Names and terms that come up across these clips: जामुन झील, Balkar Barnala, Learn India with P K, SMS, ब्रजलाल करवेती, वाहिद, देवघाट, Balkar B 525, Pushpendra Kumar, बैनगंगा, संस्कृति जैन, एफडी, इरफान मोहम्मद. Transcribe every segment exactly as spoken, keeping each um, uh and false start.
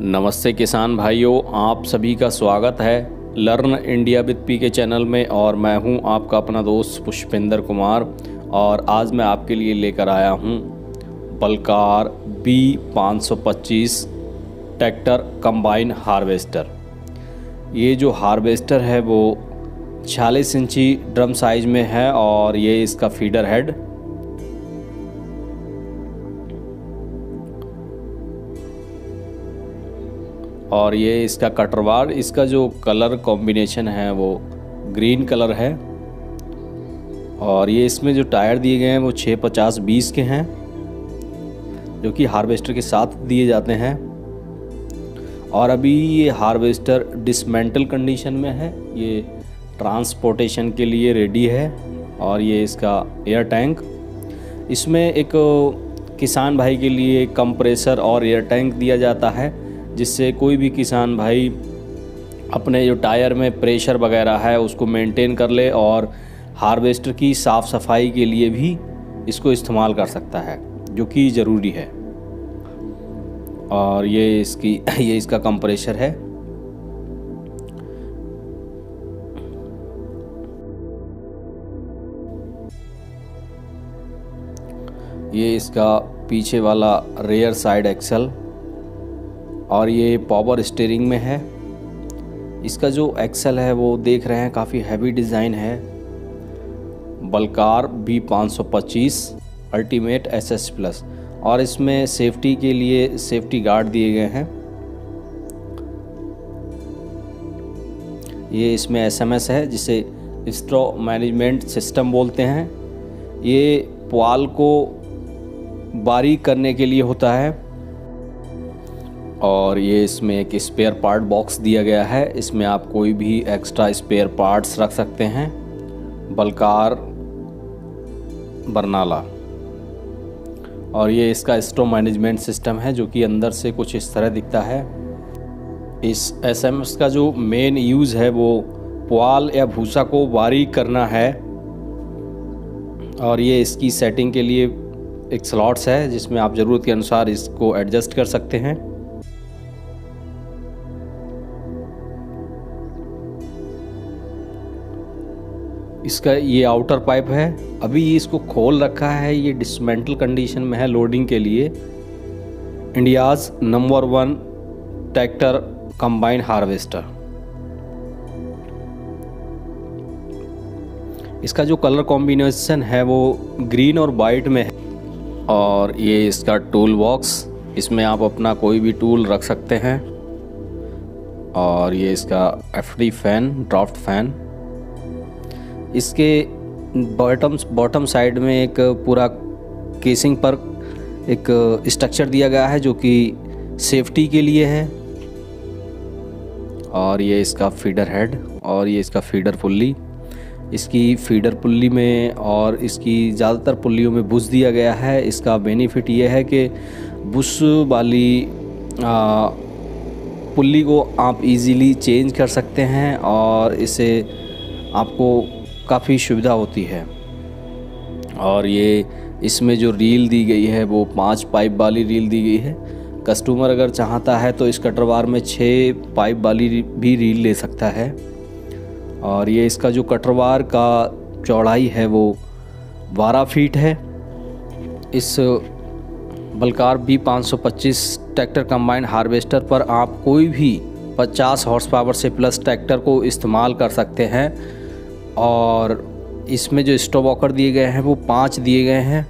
नमस्ते किसान भाइयों, आप सभी का स्वागत है learn India with P K channel में। और मैं हूं आपका अपना दोस्त पुष्पेंद्र कुमार, और आज मैं आपके लिए लेकर आया हूं बलकार बी पाँच सौ पच्चीस ट्रैक्टर कंबाइन हार्वेस्टर। ये जो हार्वेस्टर है वो छियालीस इंची ड्रम साइज में है और ये इसका फीडर हेड। और ये इसका कटरवार, इसका जो कलर कॉम्बिनेशन है वो ग्रीन कलर है। और ये इसमें जो टायर दिए गए हैं वो छः पचास बीस के हैं, जो कि हार्वेस्टर के साथ दिए जाते हैं। और अभी ये हार्वेस्टर डिसमेंटल कंडीशन में है, ये ट्रांसपोर्टेशन के लिए रेडी है। और ये इसका एयर टैंक, इसमें एक किसान भाई के लिए कंप्रेसर और एयर टैंक दिया जाता है, जिससे कोई भी किसान भाई अपने जो टायर में प्रेशर वगैरह है उसको मेंटेन कर ले और हार्वेस्टर की साफ़ सफाई के लिए भी इसको इस्तेमाल कर सकता है, जो कि ज़रूरी है। और ये इसकी ये इसका कंप्रेशर है। ये इसका पीछे वाला रियर साइड एक्सल। और ये पावर स्टीयरिंग में है। इसका जो एक्सल है वो देख रहे हैं, काफ़ी हैवी डिज़ाइन है। बलकार बी पाँच सौ पच्चीस अल्टीमेट एसएस प्लस। और इसमें सेफ्टी के लिए सेफ्टी गार्ड दिए गए हैं। ये इसमें एसएमएस है, जिसे स्ट्रॉ मैनेजमेंट सिस्टम बोलते हैं। ये पुआल को बारीक करने के लिए होता है। और ये इसमें एक स्पेयर पार्ट बॉक्स दिया गया है, इसमें आप कोई भी एक्स्ट्रा स्पेयर पार्ट्स रख सकते हैं। बलकार बरनाला। और ये इसका स्ट्रो मैनेजमेंट सिस्टम है, जो कि अंदर से कुछ इस तरह दिखता है। इस एसएमएस का जो मेन यूज़ है वो पुआल या भूसा को बारीक करना है। और ये इसकी सेटिंग के लिए एक स्लॉट्स है, जिसमें आप ज़रूरत के अनुसार इसको एडजस्ट कर सकते हैं। इसका ये आउटर पाइप है, अभी इसको खोल रखा है, ये डिसमेंटल कंडीशन में है लोडिंग के लिए। India's number one tractor combine harvester. इसका जो कलर कॉम्बिनेशन है वो ग्रीन और वाइट में है। और ये इसका टूल बॉक्स, इसमें आप अपना कोई भी टूल रख सकते हैं। और ये इसका एफडी फैन, ड्राफ्ट फैन। इसके बॉटम बॉटम साइड में एक पूरा केसिंग पर एक स्ट्रक्चर दिया गया है, जो कि सेफ्टी के लिए है। और ये इसका फीडर हेड और ये इसका फीडर पुल्ली। इसकी फीडर पुल्ली में और इसकी ज़्यादातर पुल्लियों में बुश दिया गया है। इसका बेनिफिट ये है कि बुश वाली आ, पुल्ली को आप इजीली चेंज कर सकते हैं और इसे आपको काफ़ी सुविधा होती है। और ये इसमें जो रील दी गई है वो पांच पाइप वाली रील दी गई है। कस्टमर अगर चाहता है तो इस कटरवार में छः पाइप वाली भी रील ले सकता है। और ये इसका जो कटरवार का चौड़ाई है वो बारह फीट है। इस बलकार बी पाँच सौ पच्चीस ट्रैक्टर कंबाइन हार्वेस्टर पर आप कोई भी पचास हॉर्स पावर से प्लस ट्रैक्टर को इस्तेमाल कर सकते हैं। और इसमें जो स्टॉप वॉकर दिए गए हैं वो पांच दिए गए हैं।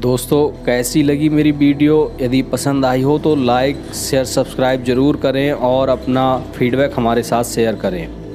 दोस्तों, कैसी लगी मेरी वीडियो? यदि पसंद आई हो तो लाइक शेयर सब्सक्राइब ज़रूर करें और अपना फीडबैक हमारे साथ शेयर करें।